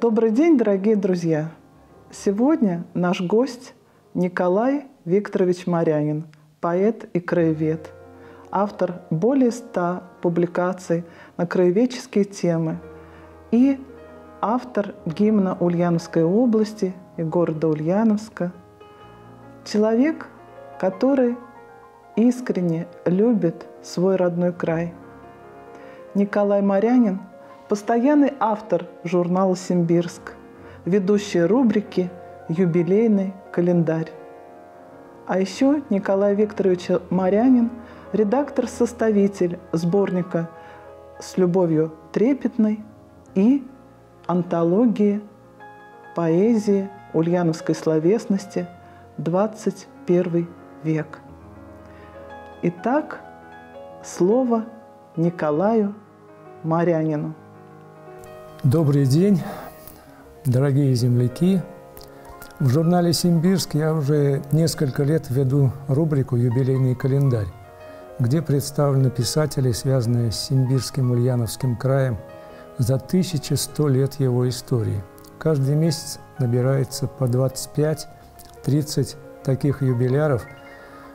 Добрый день, дорогие друзья! Сегодня наш гость Николай Викторович Марянин, поэт и краевед, автор более 100 публикаций на краеведческие темы и автор гимна Ульяновской области и города Ульяновска. Человек, который искренне любит свой родной край. Николай Марянин – постоянный автор журнала «Симбирск», ведущий рубрики «Юбилейный календарь». А еще Николай Викторович Марянин – редактор-составитель сборника «С любовью трепетной» и антологии поэзии ульяновской словесности «21 век». Итак, слово Николаю Марянину. Добрый день, дорогие земляки! В журнале «Симбирск» я уже несколько лет веду рубрику «Юбилейный календарь», где представлены писатели, связанные с Симбирским Ульяновским краем за 1100 лет его истории. Каждый месяц набирается по 25-30 таких юбиляров,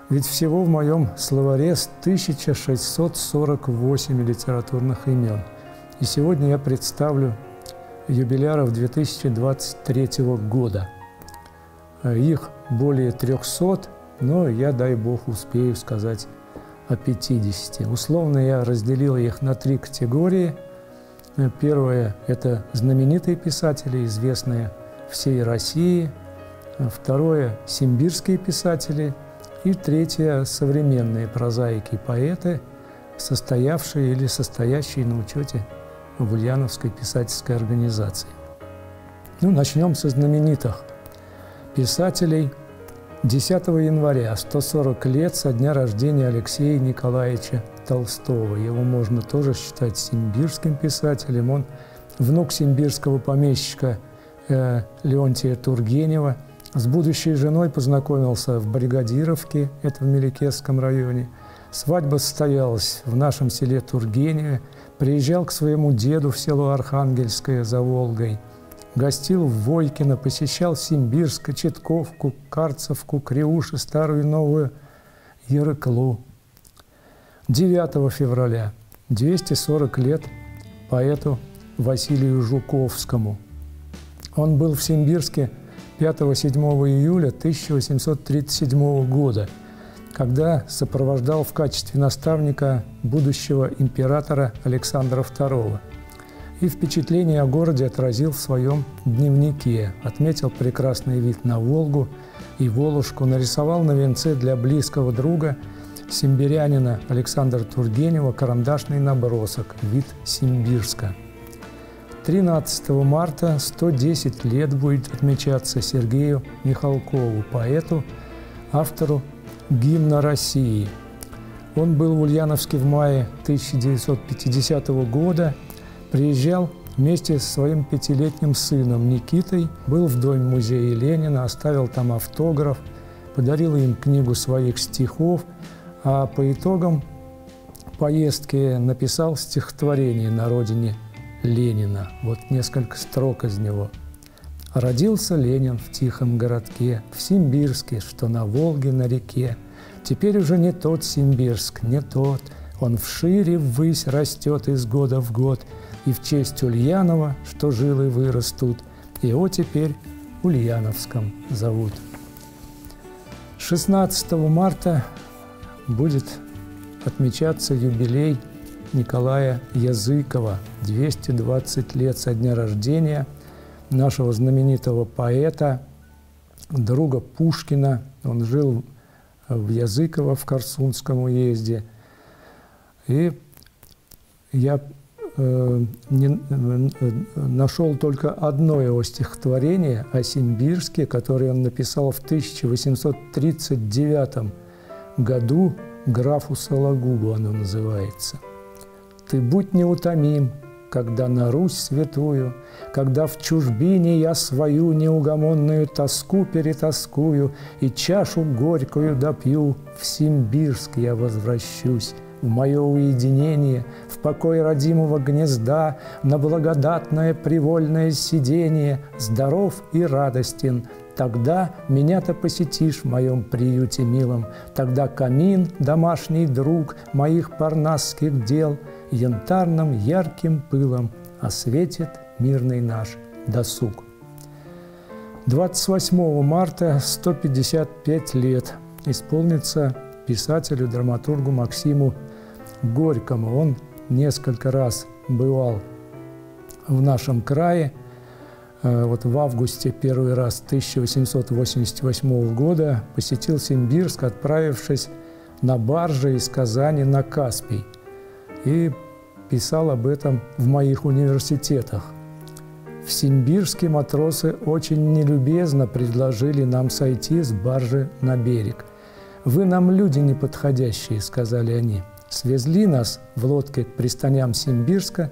ведь всего в моем словаре 1648 литературных имен. И сегодня я представлю юбиляров 2023 года. Их более 300, но я, дай бог, успею сказать о 50. Условно я разделил их на 3 категории. Первое – это знаменитые писатели, известные всей России. Второе – симбирские писатели. И третье – современные прозаики и поэты, состоявшие или состоящие на учете в Ульяновской писательской организации. Ну, начнем со знаменитых писателей. 10 января, 140 лет со дня рождения Алексея Николаевича Толстого. Его можно тоже считать симбирским писателем. Он внук симбирского помещика Леонтия Тургенева. С будущей женой познакомился в Бригадировке, это в Мелекесском районе. Свадьба состоялась в нашем селе Тургеневе. Приезжал к своему деду в село Архангельское за Волгой. Гостил в Войкино, посещал Симбирск, Четковку, Карцевку, Криуши, Старую и Новую Ярыклу. 9 февраля 240 лет поэту Василию Жуковскому. Он был в Симбирске 5-7 июля 1837 года, когда сопровождал в качестве наставника будущего императора Александра II. И впечатление о городе отразил в своем дневнике, отметил прекрасный вид на Волгу и Волушку, нарисовал на венце для близкого друга симбирянина Александра Тургенева карандашный набросок «Вид Симбирска». 13 марта 110 лет будет отмечаться Сергею Михалкову, поэту, автору «Гимна России». Он был в Ульяновске в мае 1950 года, приезжал вместе со своим 5-летним сыном Никитой, был в доме-музее Ленина, оставил там автограф, подарил им книгу своих стихов, а по итогам поездки написал стихотворение «На родине Ленина». Вот несколько строк из него. «Родился Ленин в тихом городке, в Симбирске, что на Волге, на реке. Теперь уже не тот Симбирск, не тот. Он вшире ввысь растет из года в год. И в честь Ульянова, что жил и вырос тут, его теперь Ульяновском зовут». 16 марта будет отмечаться юбилей Николая Языкова, 220 лет со дня рождения нашего знаменитого поэта, друга Пушкина. Он жил в Языково, в Карсунском уезде. И я нашел только одно его стихотворение о Симбирске, которое он написал в 1839 году графу Сологубу, оно называется. «Ты будь неутомим, когда на Русь святую, когда в чужбине я свою неугомонную тоску перетаскую и чашу горькую допью, в Симбирск я возвращусь, в мое уединение, в покой родимого гнезда, на благодатное привольное сиденье, здоров и радостен. Тогда меня-то посетишь в моем приюте милом, тогда камин, домашний друг моих парнасских дел, янтарным ярким пылом осветит мирный наш досуг. 28 марта 155 лет исполнится писателю-драматургу Максиму Горькому. Он несколько раз бывал в нашем крае. Вот в августе первый раз 1888 года посетил Симбирск, отправившись на барже из Казани на Каспий. И писал об этом в моих университетах. В Симбирске матросы очень нелюбезно предложили нам сойти с баржи на берег. «Вы нам люди неподходящие», — сказали они. Свезли нас в лодке к пристаням Симбирска,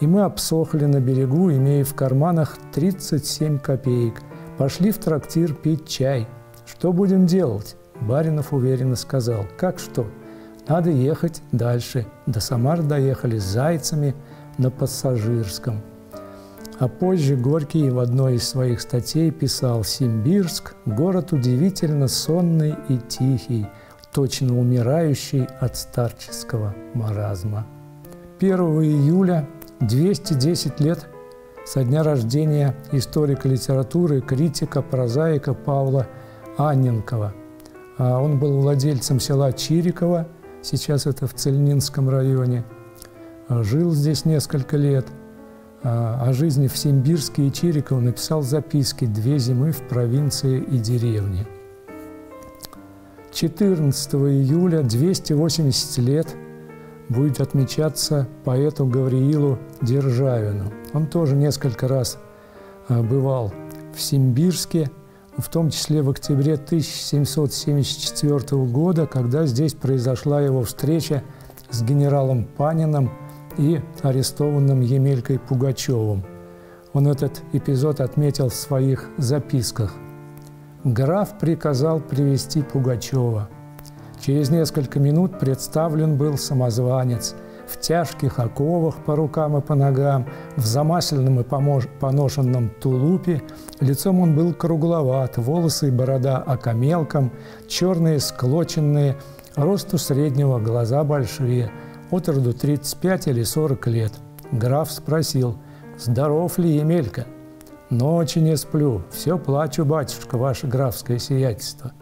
и мы обсохли на берегу, имея в карманах 37 копеек. Пошли в трактир пить чай. «Что будем делать?» Баринов уверенно сказал. «Как что? Надо ехать дальше». До Самары доехали с зайцами на пассажирском. А позже Горький в одной из своих статей писал: «Симбирск – город удивительно сонный и тихий, точно умирающий от старческого маразма». 1 июля 210 лет со дня рождения историка литературы, критика, прозаика Павла Анненкова. Он был владельцем села Чирикова, сейчас это в Цильнинском районе, жил здесь несколько лет. О жизни в Симбирске и Чириково написал записки «Две зимы в провинции и деревне». 14 июля 280 лет будет отмечаться поэту Гавриилу Державину. Он тоже несколько раз бывал в Симбирске, в том числе в октябре 1774 года, когда здесь произошла его встреча с генералом Паниным и арестованным Емелькой Пугачевым. Он этот эпизод отметил в своих записках. Граф приказал привести Пугачева. Через несколько минут представлен был самозванец в тяжких оковах по рукам и по ногам, в замасленном и поношенном тулупе. Лицом он был кругловат, волосы и борода окамелком, черные, склоченные, росту среднего, глаза большие, от роду 35 или 40 лет. Граф спросил: «Здоров ли, Емелька?» «Ночи не сплю, все плачу, батюшка, ваше графское сиятельство».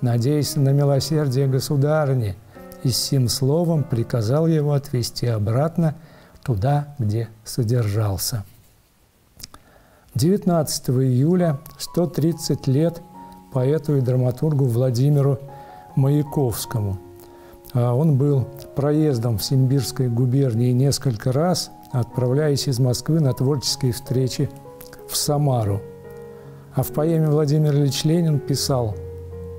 «Надеюсь на милосердие государыни», и сим словом приказал его отвезти обратно туда, где содержался. 19 июля 130 лет поэту и драматургу Владимиру Маяковскому. Он был проездом в Симбирской губернии несколько раз, отправляясь из Москвы на творческие встречи в Самару. А в поэме Владимир Ильич Ленин писал: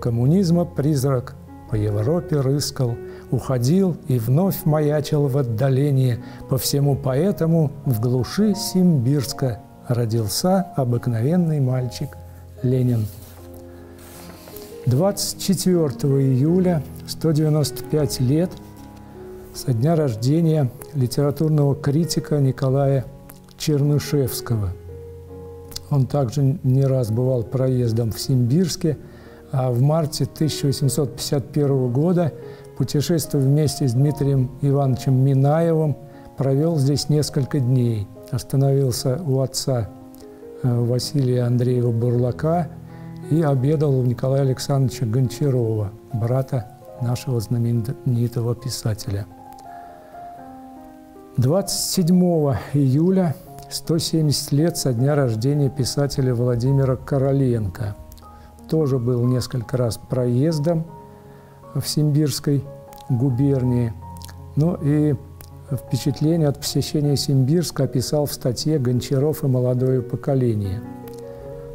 «Коммунизма призрак по Европе рыскал, уходил и вновь маячил в отдалении. По всему поэтому в глуши Симбирска родился обыкновенный мальчик Ленин». 24 июля 195 лет со дня рождения литературного критика Николая Чернышевского. Он также не раз бывал проездом в Симбирске, а в марте 1851 года, путешествуя вместе с Дмитрием Ивановичем Минаевым, провел здесь несколько дней. Остановился у отца Василия Андреева Бурлака и обедал у Николая Александровича Гончарова, брата нашего знаменитого писателя. 27 июля 170 лет со дня рождения писателя Владимира Короленко. Тоже был несколько раз проездом в Симбирской губернии. Ну и впечатление от посещения Симбирска описал в статье «Гончаров и молодое поколение».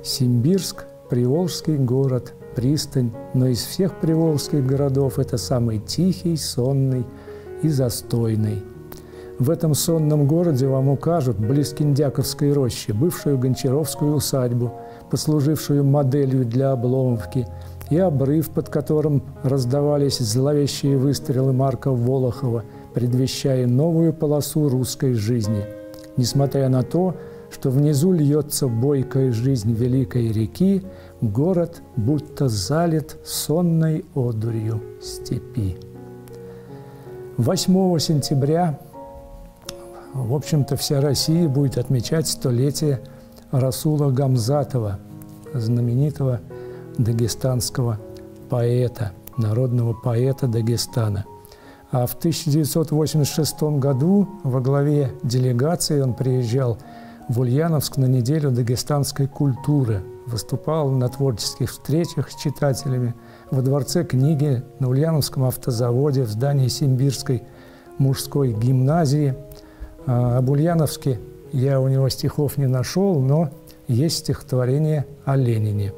«Симбирск – приволжский город, пристань, но из всех приволжских городов это самый тихий, сонный и застойный. В этом сонном городе вам укажут близ Киндяковской рощи бывшую гончаровскую усадьбу, послужившую моделью для Обломовки, и обрыв, под которым раздавались зловещие выстрелы Марка Волохова, предвещая новую полосу русской жизни. Несмотря на то, что внизу льется бойкая жизнь великой реки, город будто залит сонной одурью степи. 8 сентября, в общем-то, вся Россия будет отмечать столетие Расула Гамзатова, знаменитого дагестанского поэта, народного поэта Дагестана. А в 1986 году во главе делегации он приезжал в Ульяновск на неделю дагестанской культуры, выступал на творческих встречах с читателями, во Дворце книги, на Ульяновском автозаводе, в здании Симбирской мужской гимназии. Об Ульяновске я у него стихов не нашел, но есть стихотворение о Ленине.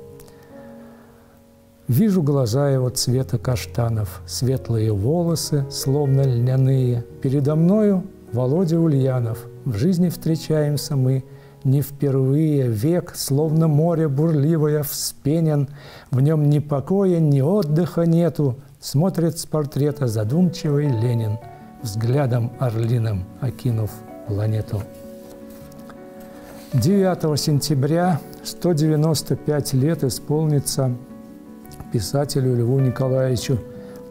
Вижу глаза его цвета каштанов, светлые волосы, словно льняные. Передо мною Володя Ульянов. В жизни встречаемся мы не впервые. Век, словно море бурливое, вспенен. В нем ни покоя, ни отдыха нету. Смотрит с портрета задумчивый Ленин, взглядом орлиным окинув планету. 9 сентября 195 лет исполнится писателю Льву Николаевичу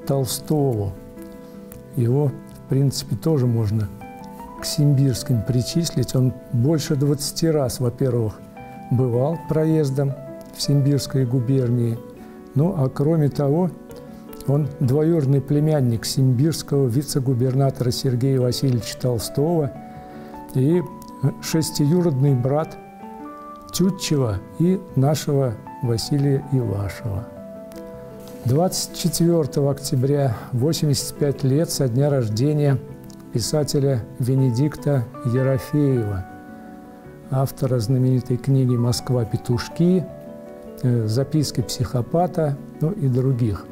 Толстому. Его, в принципе, тоже можно к симбирским причислить. Он больше 20 раз, во-первых, бывал проездом в Симбирской губернии. Ну, а кроме того, он двоюродный племянник симбирского вице-губернатора Сергея Васильевича Толстого и шестиюродный брат Тютчева и нашего Василия Ивашева. 24 октября, 85 лет со дня рождения писателя Венедикта Ерофеева, автора знаменитой книги «Москва. Петушки», «Записки психопата», ну и других.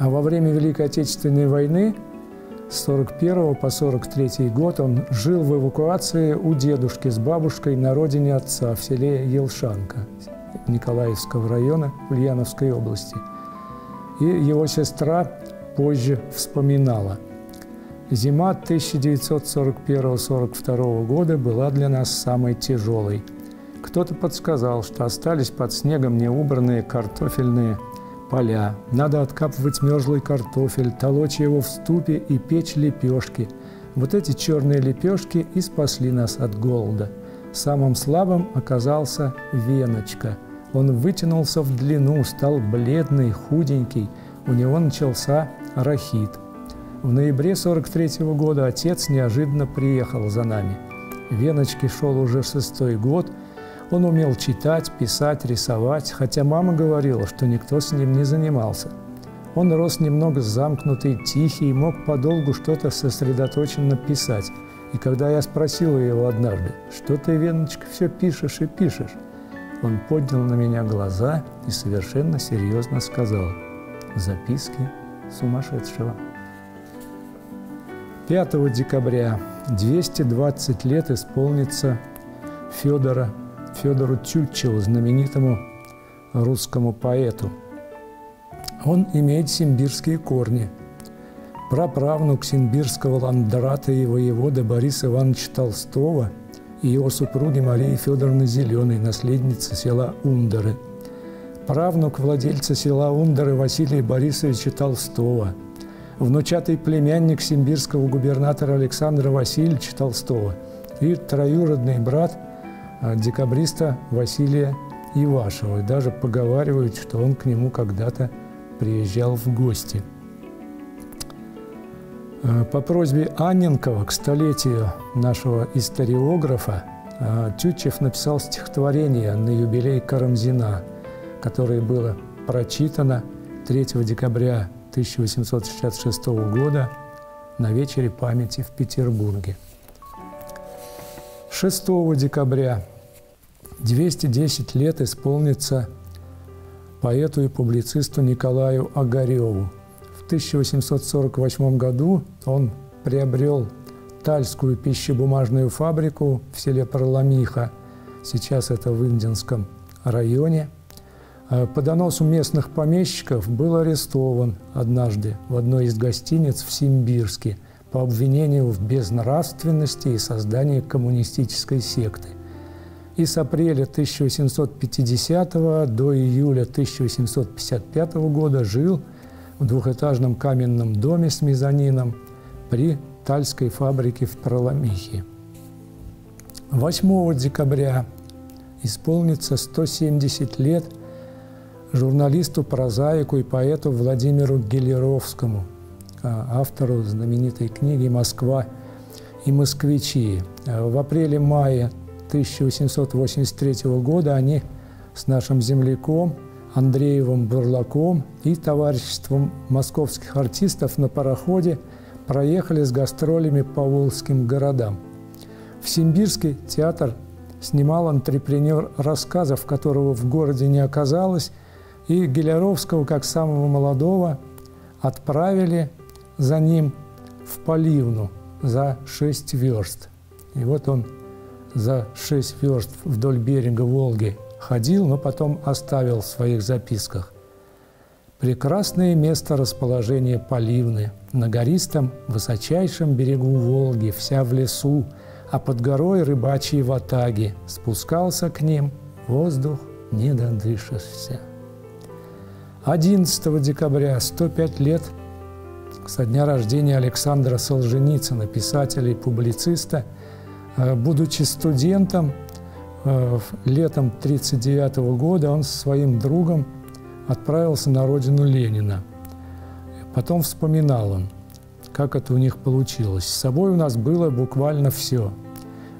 А во время Великой Отечественной войны с 1941 по 1943 год он жил в эвакуации у дедушки с бабушкой на родине отца в селе Елшанка Николаевского района Ульяновской области. И его сестра позже вспоминала: «Зима 1941-1942 года была для нас самой тяжелой. Кто-то подсказал, что остались под снегом неубранные картофельные поля. Надо откапывать мерзлый картофель, толочь его в ступе и печь лепешки. Вот эти черные лепешки и спасли нас от голода. Самым слабым оказался Веночка. Он вытянулся в длину, стал бледный, худенький. У него начался рахит. В ноябре 1943 года отец неожиданно приехал за нами. Веночке шел уже 6-й год. Он умел читать, писать, рисовать, хотя мама говорила, что никто с ним не занимался. Он рос немного замкнутый, тихий, мог подолгу что-то сосредоточенно писать. И когда я спросила его однажды: «Что ты, Веночка, все пишешь и пишешь?», он поднял на меня глаза и совершенно серьезно сказал: «Записки сумасшедшего». 5 декабря 220 лет исполнится Федору Тютчеву, знаменитому русскому поэту. Он имеет симбирские корни. Праправнук симбирского ландрата и воевода Бориса Ивановича Толстого и его супруги Марии Федоровны Зеленой, наследницы села Ундары. Правнук владельца села Ундары Василия Борисовича Толстого. Внучатый племянник симбирского губернатора Александра Васильевича Толстого и троюродный брат декабриста Василия Ивашева. Даже поговаривают, что он к нему когда-то приезжал в гости. По просьбе Анненкова к столетию нашего историографа Тютчев написал стихотворение на юбилей Карамзина, которое было прочитано 3 декабря 1866 года на вечере памяти в Петербурге. 6 декабря 210 лет исполнится поэту и публицисту Николаю Огареву. В 1848 году он приобрел тальскую пищебумажную фабрику в селе Парламиха, сейчас это в Индинском районе. По доносу местных помещиков был арестован однажды в одной из гостиниц в Симбирске по обвинению в безнравственности и создании коммунистической секты. И с апреля 1750 до июля 1755 года жил в двухэтажном каменном доме с мезонином при тальской фабрике в Проломихе. 8 декабря исполнится 170 лет журналисту, прозаику и поэту Владимиру Гелеровскому, автору знаменитой книги «Москва и москвичи». В апреле-мае 1883 года они с нашим земляком Андреевым Бурлаком и товариществом московских артистов на пароходе проехали с гастролями по волжским городам. В Симбирске театр снимал антрепренер рассказов, которого в городе не оказалось, и Гелеровского, как самого молодого, отправили за ним в Поливну за 6 верст. И вот он за 6 верст вдоль берега Волги ходил, но потом оставил в своих записках: «Прекрасное место расположения Поливны, на гористом, высочайшем берегу Волги, вся в лесу, а под горой рыбачьи ватаги. Спускался к ним, воздух не додышишься». 11 декабря, 105 лет со дня рождения Александра Солженицына, писателя и публициста. Будучи студентом, летом 1939 года он со своим другом отправился на родину Ленина. Потом вспоминал он, как это у них получилось. С собой у нас было буквально все.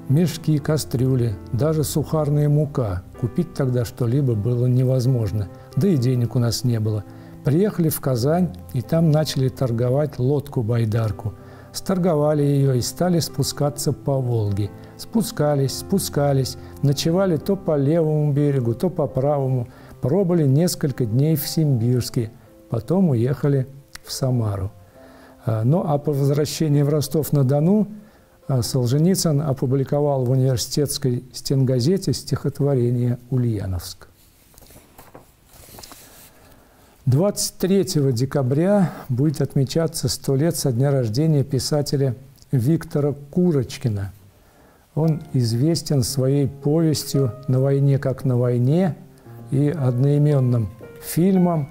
Мешки, кастрюли, даже сухарная мука. Купить тогда что-либо было невозможно. Да и денег у нас не было. Приехали в Казань, и там начали торговать лодку-байдарку. Сторговали ее и стали спускаться по Волге. Спускались, спускались, ночевали то по левому берегу, то по правому. Пробыли несколько дней в Симбирске, потом уехали в Самару. Ну, а по возвращении в Ростов-на-Дону Солженицын опубликовал в университетской стенгазете стихотворение «Ульяновск». 23 декабря будет отмечаться 100 лет со дня рождения писателя Виктора Курочкина. Он известен своей повестью «На войне как на войне» и одноименным фильмом.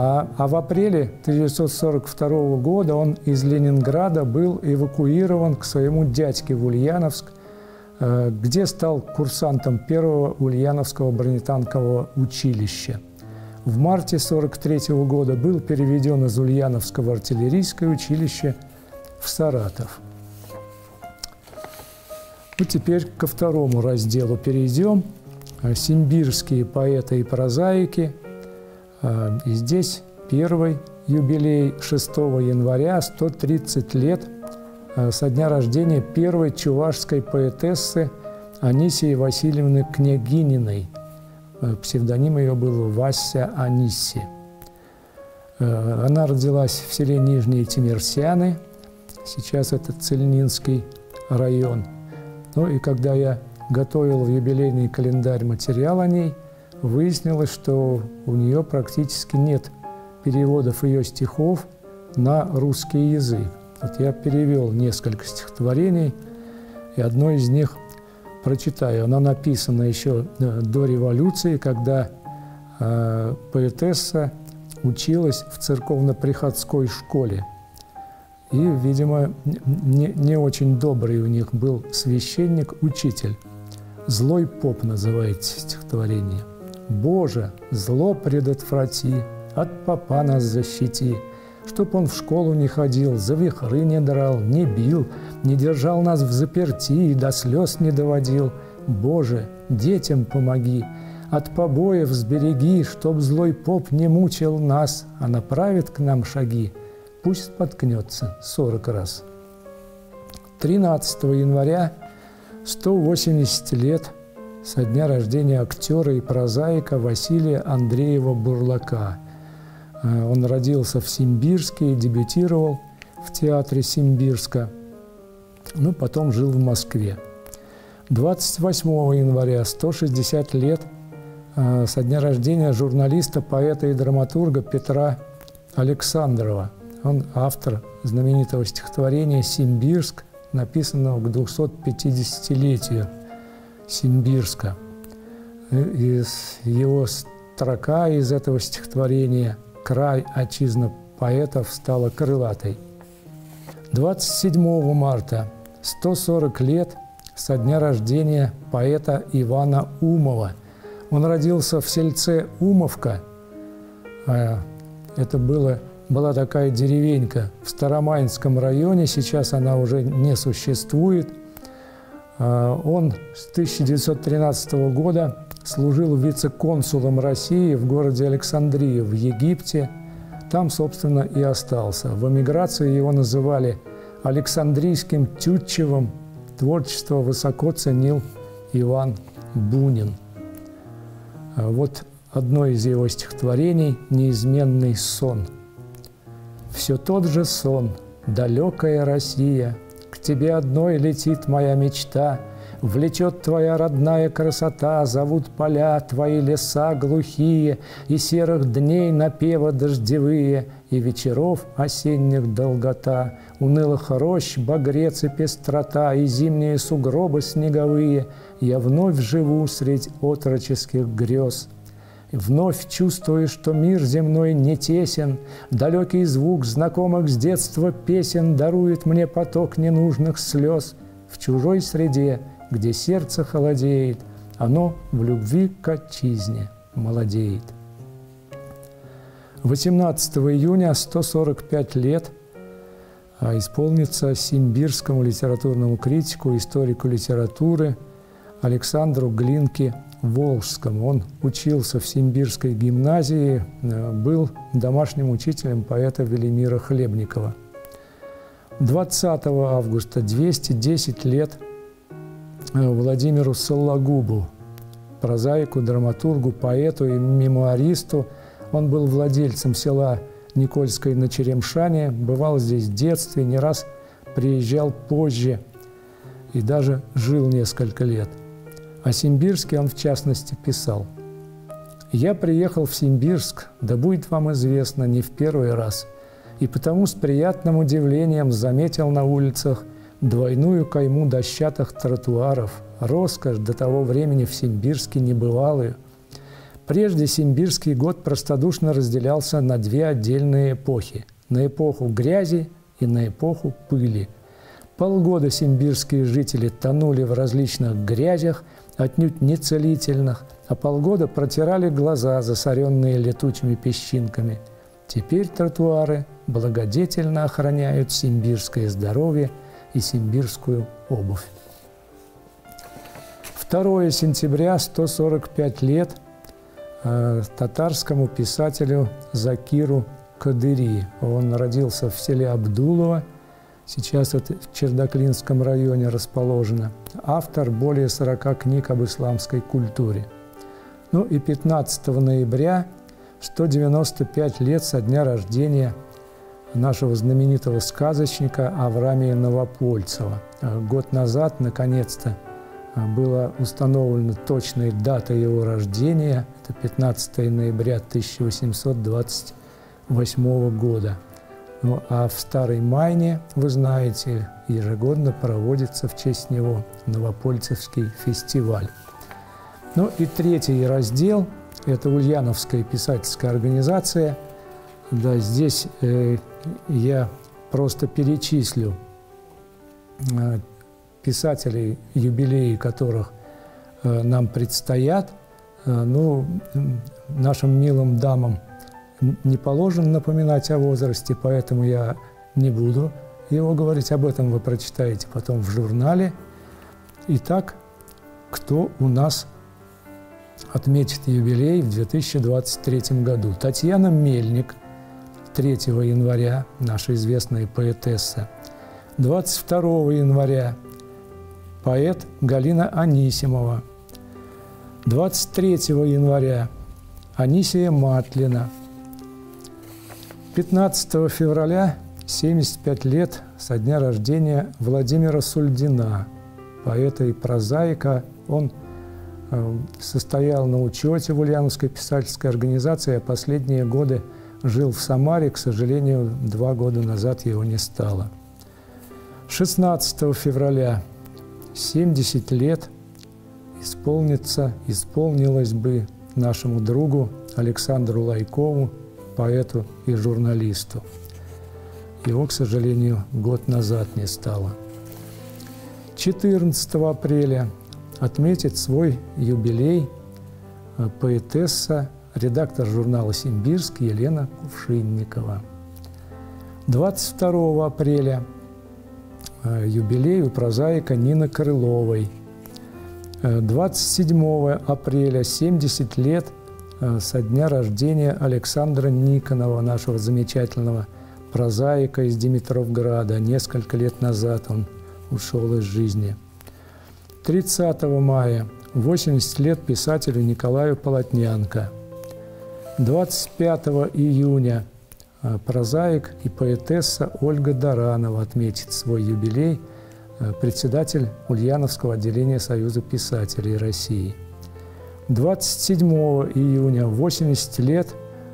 А в апреле 1942 года он из Ленинграда был эвакуирован к своему дядьке в Ульяновск, где стал курсантом первого Ульяновского бронетанкового училища. В марте 1943 года был переведен из Ульяновска в артиллерийское училище в Саратов. Ну, теперь ко второму разделу перейдем. Симбирские поэты и прозаики. И здесь первый юбилей 6 января, 130 лет со дня рождения первой чувашской поэтессы Анисии Васильевны Княгининой. Псевдоним ее был Вася Аниси. Она родилась в селе Нижние Тимирсяны, сейчас это Цильнинский район. Ну и когда я готовил в юбилейный календарь материал о ней, выяснилось, что у нее практически нет переводов ее стихов на русский язык. Вот я перевел несколько стихотворений, и одно из них прочитаю. Она написана еще до революции, когда поэтесса училась в церковно-приходской школе. И, видимо, не очень добрый у них был священник-учитель. «Злой поп» называется стихотворение. «Боже, зло предотврати, от попа нас защити, чтоб он в школу не ходил, за вихры не драл, не бил, не держал нас в заперти и до слез не доводил. Боже, детям помоги, от побоев сбереги, чтоб злой поп не мучил нас, а направит к нам шаги, пусть споткнется 40 раз». 13 января 180 лет со дня рождения актера и прозаика Василия Андреева Бурлака. Он родился в Симбирске и дебютировал в театре Симбирска, но потом жил в Москве. 28 января, 160 лет со дня рождения журналиста, поэта и драматурга Петра Александрова. Он автор знаменитого стихотворения «Симбирск», написанного к 250-летию Симбирска. Его строка из этого стихотворения «Край, отчизна поэтов» стала крылатой. 27 марта 140 лет со дня рождения поэта Ивана Умова. Он родился в сельце Умовка. Это была такая деревенька в Старомаинском районе, сейчас она уже не существует. Он с 1913 года служил вице-консулом России в городе Александрии в Египте. Там, собственно, и остался. В эмиграции его называли Александрийским Тютчевым. Творчество высоко ценил Иван Бунин. Вот одно из его стихотворений «Неизменный сон». «Все тот же сон, далекая Россия, к тебе одной летит моя мечта, влечет твоя родная красота, зовут поля твои леса глухие, и серых дней напева дождевые, и вечеров осенних долгота, унылых рощ багрец и пестрота, и зимние сугробы снеговые. Я вновь живу средь отроческих грез. Вновь чувствую, что мир земной не тесен, далекий звук знакомых с детства песен дарует мне поток ненужных слез. В чужой среде, где сердце холодеет, оно в любви к отчизне молодеет». 18 июня 145 лет исполнится симбирскому литературному критику, историку литературы Александру Глинке Волжскому. Он учился в Симбирской гимназии, был домашним учителем поэта Велимира Хлебникова. 20 августа 210 лет Владимиру Сологубу, прозаику, драматургу, поэту и мемуаристу. Он был владельцем села Никольское на Черемшане, бывал здесь в детстве, не раз приезжал позже и даже жил несколько лет. О Симбирске он, в частности, писал. «Я приехал в Симбирск, да будет вам известно, не в первый раз, и потому с приятным удивлением заметил на улицах двойную кайму дощатых тротуаров, роскошь до того времени в Симбирске небывалую. Прежде симбирский год простодушно разделялся на две отдельные эпохи – на эпоху грязи и на эпоху пыли. Полгода симбирские жители тонули в различных грязях, отнюдь не целительных, а полгода протирали глаза, засоренные летучими песчинками. Теперь тротуары благодетельно охраняют симбирское здоровье и симбирскую обувь». 2 сентября 145 лет татарскому писателю Закиру Кадыри. Он родился в селе Абдулово, сейчас это в Чердаклинском районе расположено. Автор более 40 книг об исламской культуре. Ну и 15 ноября 195 лет со дня рождения нашего знаменитого сказочника Авраамия Новопольцева. Год назад, наконец-то, была установлена точная дата его рождения. Это 15 ноября 1828 года. Ну, а в Старой Майне, вы знаете, ежегодно проводится в честь него Новопольцевский фестиваль. Ну и третий раздел – это Ульяновская писательская организация. Да, здесь я просто перечислю писателей, юбилеи которых нам предстоят. Ну, нашим милым дамам не положено напоминать о возрасте, поэтому я не буду его говорить. Об этом вы прочитаете потом в журнале. Итак, кто у нас отметит юбилей в 2023 году? Татьяна Мельник, 3 января, наша известная поэтесса. 22 января поэт Галина Анисимова. 23 января Анисия Матлина. 15 февраля 75 лет со дня рождения Владимира Сульдина, поэта и прозаика. Он состоял на учете в Ульяновской писательской организации, а последние годы жил в Самаре. К сожалению, 2 года назад его не стало. 16 февраля 70 лет исполнилось бы нашему другу Александру Лайкову, поэту и журналисту. Его, к сожалению, год назад не стало. 14 апреля отметит свой юбилей поэтесса, редактор журнала «Симбирск» Елена Кувшинникова. 22 апреля юбилей у прозаика Нины Крыловой. 27 апреля 70 лет со дня рождения Александра Никонова, нашего замечательного прозаика из Димитровграда. Несколько лет назад он ушел из жизни. 30 мая 80 лет писателю Николаю Полотнянко. 25 июня прозаик и поэтесса Ольга Доранова отметит свой юбилей, председатель Ульяновского отделения Союза писателей России. 27 июня 80 лет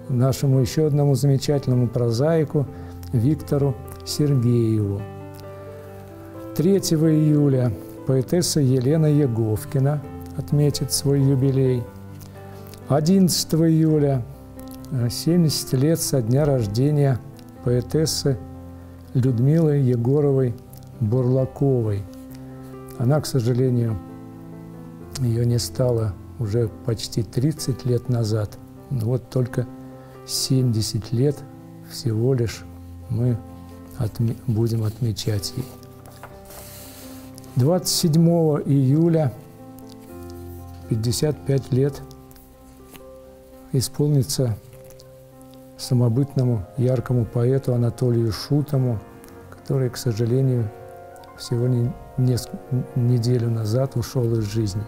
нашему еще одному замечательному прозаику Виктору Сергееву. 3 июля поэтесса Елена Яговкина отметит свой юбилей. 11 июля 70 лет со дня рождения поэтессы Людмилы Егоровой-Бурлаковой. Она, к сожалению, ее не стало уже почти 30 лет назад. Вот только 70 лет всего лишь мы будем отмечать ей. 27 июля 55 лет исполнится самобытному яркому поэту Анатолию Шутому, который, к сожалению, всего неделю назад ушел из жизни.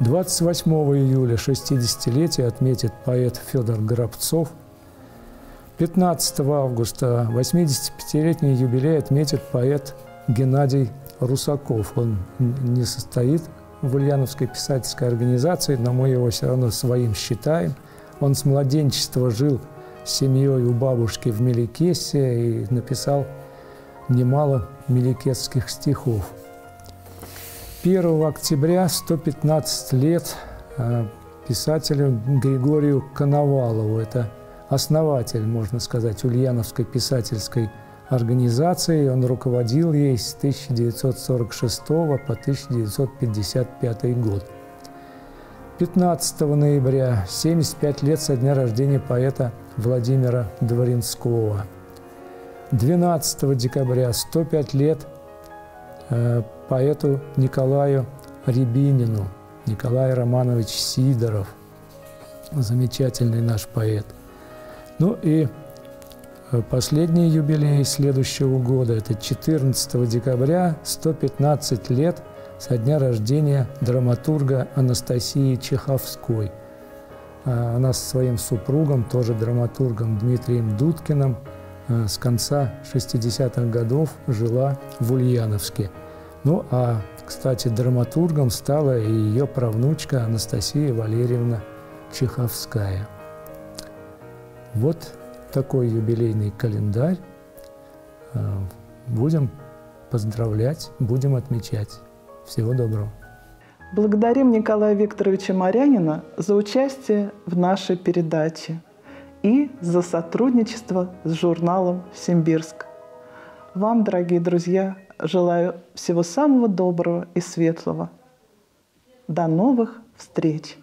28 июля 60-летие отметит поэт Федор Горобцов. 15 августа 85-летний юбилей отметит поэт Геннадий Русаков. Он не состоит в Ульяновской писательской организации, но мы его все равно своим считаем. Он с младенчества жил с семьей у бабушки в Мелекесе и написал немало мелекесских стихов. 1 октября 115 лет писателю Григорию Коновалову. Это основатель, можно сказать, Ульяновской писательской организации. Он руководил ей с 1946 по 1955 год. 15 ноября 75 лет со дня рождения поэта Владимира Дворинского. 12 декабря 105 лет поэту Николаю Рябинину, Николай Романович Сидоров, замечательный наш поэт. Ну и последний юбилей следующего года – это 14 декабря, 115 лет со дня рождения драматурга Анастасии Чеховской. Она со своим супругом, тоже драматургом Дмитрием Дудкиным, с конца 60-х годов жила в Ульяновске. Ну а, кстати, драматургом стала и ее правнучка Анастасия Валерьевна Чеховская. Вот такой юбилейный календарь. Будем поздравлять, будем отмечать. Всего доброго. Благодарим Николая Викторовича Марянина за участие в нашей передаче и за сотрудничество с журналом «Симбирск». Вам, дорогие друзья, желаю всего самого доброго и светлого. До новых встреч!